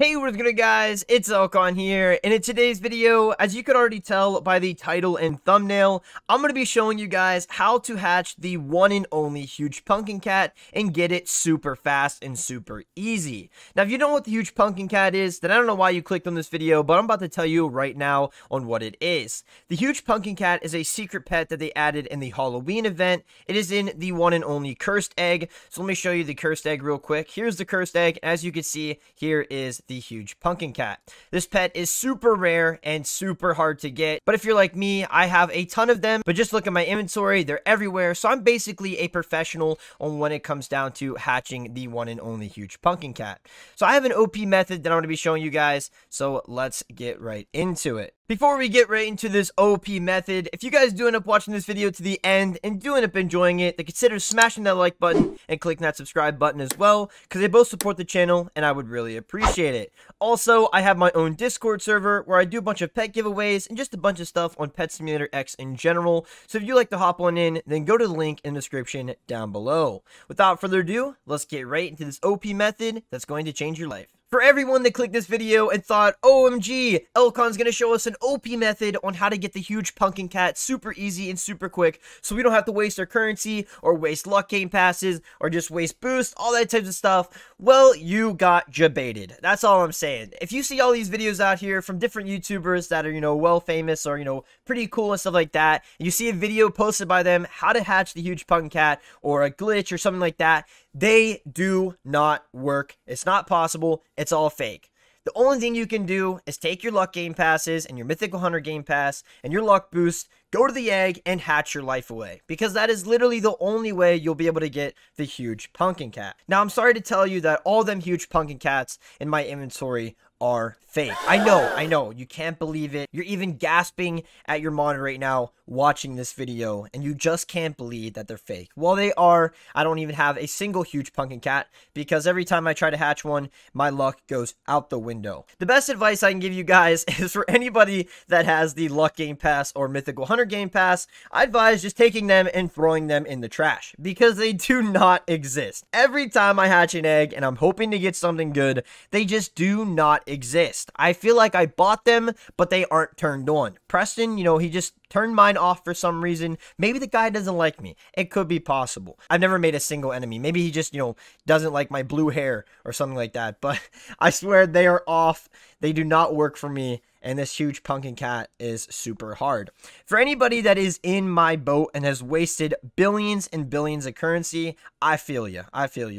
Hey, what's good guys, it's Elkonn here, and in today's video, as you could already tell by the title and thumbnail, I'm going to be showing you guys how to hatch the one and only Huge Pumpkin Cat and get it super fast and super easy. Now, if you don't know what the Huge Pumpkin Cat is, then I don't know why you clicked on this video, but I'm about to tell you right now on what it is. The Huge Pumpkin Cat is a secret pet that they added in the Halloween event. It is in the one and only Cursed Egg, so let me show you the Cursed Egg real quick. Here's the Cursed Egg. As you can see, here is the Huge Pumpkin Cat. This pet is super rare and super hard to get, but if you're like me, I have a ton of them, but just look at my inventory, they're everywhere, so I'm basically a professional on when it comes down to hatching the one and only Huge Pumpkin Cat. So I have an OP method that I'm going to be showing you guys, so let's get right into it. Before we get right into this OP method, if you guys do end up watching this video to the end and do end up enjoying it, then consider smashing that like button and clicking that subscribe button as well, because they both support the channel and I would really appreciate it. Also, I have my own Discord server where I do a bunch of pet giveaways and just a bunch of stuff on Pet Simulator X in general, so if you like to hop on in, then go to the link in the description down below. Without further ado, let's get right into this OP method that's going to change your life. For everyone that clicked this video and thought, OMG, Elkonn's gonna show us an OP method on how to get the Huge Pumpkin Cat super easy and super quick so we don't have to waste our currency or waste luck game passes or just waste boost, all that types of stuff, well, you got jebaited. That's all I'm saying. If you see all these videos out here from different YouTubers that are, you know, well famous or, you know, pretty cool and stuff like that, and you see a video posted by them, how to hatch the Huge Pumpkin Cat or a glitch or something like that, they do not work. It's not possible. It's all fake. The only thing you can do is take your luck game passes and your mythical hunter game pass and your luck boost, go to the egg and hatch your life away, because that is literally the only way you'll be able to get the Huge Pumpkin Cat. Now, I'm sorry to tell you that all them Huge Pumpkin Cats in my inventory are fake. I know, you can't believe it. You're even gasping at your monitor right now watching this video, and you just can't believe that they're fake. Well, they are. I don't even have a single Huge Pumpkin Cat, because every time I try to hatch one, my luck goes out the window. The best advice I can give you guys is for anybody that has the luck game pass or mythical hunter game pass, I advise just taking them and throwing them in the trash, because they do not exist. Every time I hatch an egg and I'm hoping to get something good, they just do not exist. I feel like I bought them, but they aren't turned on. Preston, you know, he just turned mine off for some reason. Maybe the guy doesn't like me. It could be possible. I've never made a single enemy. Maybe he just, you know, doesn't like my blue hair or something like that. But I swear they are off. They do not work for me. And this Huge Pumpkin Cat is super hard. For anybody that is in my boat and has wasted billions and billions of currency, I feel you.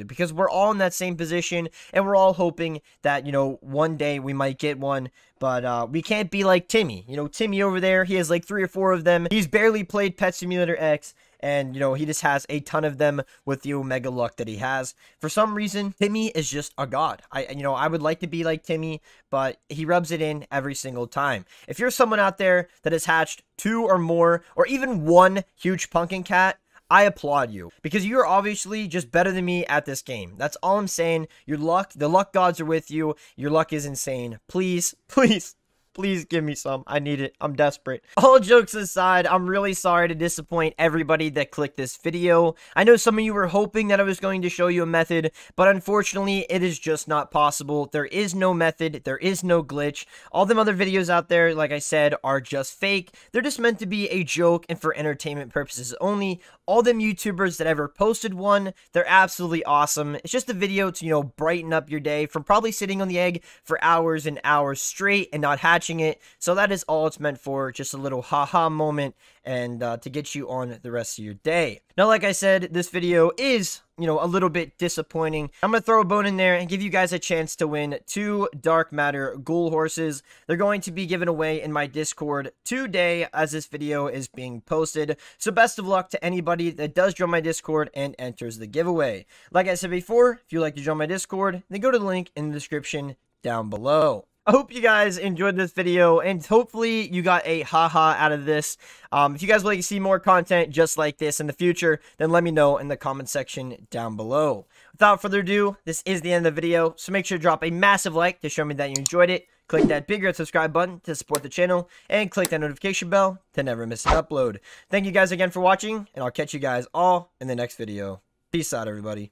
Because we're all in that same position, and we're all hoping that, you know, one day we might get one. But we can't be like Timmy. You know, Timmy over there, he has like 3 or 4 of them. He's barely played Pet Simulator X. And, you know, he just has a ton of them with the Omega luck that he has. For some reason, Timmy is just a god. I would like to be like Timmy, but he rubs it in every single time. If you're someone out there that has hatched 2 or more, or even 1 Huge Pumpkin Cat, I applaud you, because you're obviously just better than me at this game. That's all I'm saying. Your luck, the luck gods are with you. Your luck is insane. Please, please. Please give me some. I need it. I'm desperate. All jokes aside, I'm really sorry to disappoint everybody that clicked this video. I know some of you were hoping that I was going to show you a method, but unfortunately, it is just not possible. There is no method. There is no glitch. All them other videos out there, like I said, are just fake. They're just meant to be a joke and for entertainment purposes only. All them YouTubers that ever posted one, they're absolutely awesome. It's just a video to, you know, brighten up your day from probably sitting on the egg for hours and hours straight and not hatching it. So that is all it's meant for, just a little haha moment and to get you on the rest of your day. Now, like I said, this video is, you know, a little bit disappointing. I'm going to throw a bone in there and give you guys a chance to win 2 Dark Matter ghoul horses. They're going to be given away in my Discord today as this video is being posted. So best of luck to anybody that does join my Discord and enters the giveaway. Like I said before, if you'd like to join my Discord, then go to the link in the description down below. I hope you guys enjoyed this video, and hopefully you got a haha out of this. If you guys would like to see more content just like this in the future, then let me know in the comment section down below. Without further ado, this is the end of the video, so make sure to drop a massive like to show me that you enjoyed it. Click that big red subscribe button to support the channel, and click that notification bell to never miss an upload. Thank you guys again for watching, and I'll catch you guys all in the next video. Peace out, everybody.